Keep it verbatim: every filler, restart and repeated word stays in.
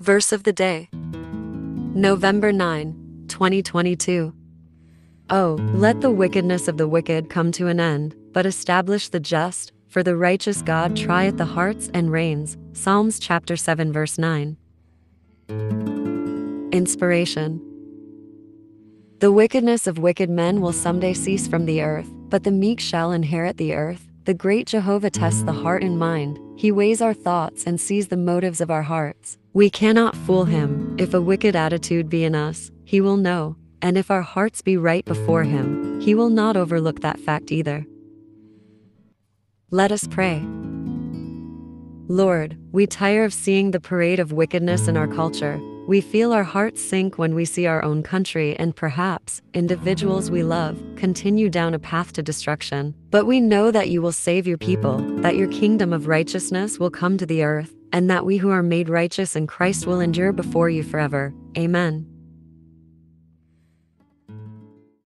Verse of the day, November ninth, twenty twenty-two. Oh, let the wickedness of the wicked come to an end, but establish the just, for the righteous God trieth the hearts and reins. Psalms chapter seven verse nine. Inspiration. The wickedness of wicked men will someday cease from the earth, but the meek shall inherit the earth. The great Jehovah tests the heart and mind. He weighs our thoughts and sees the motives of our hearts. We cannot fool him. If a wicked attitude be in us, he will know, and if our hearts be right before him, he will not overlook that fact either. Let us pray. Lord, we tire of seeing the parade of wickedness in our culture. We feel our hearts sink when we see our own country and perhaps individuals we love continue down a path to destruction. But we know that you will save your people, that your kingdom of righteousness will come to the earth, and that we who are made righteous in Christ will endure before you forever. Amen.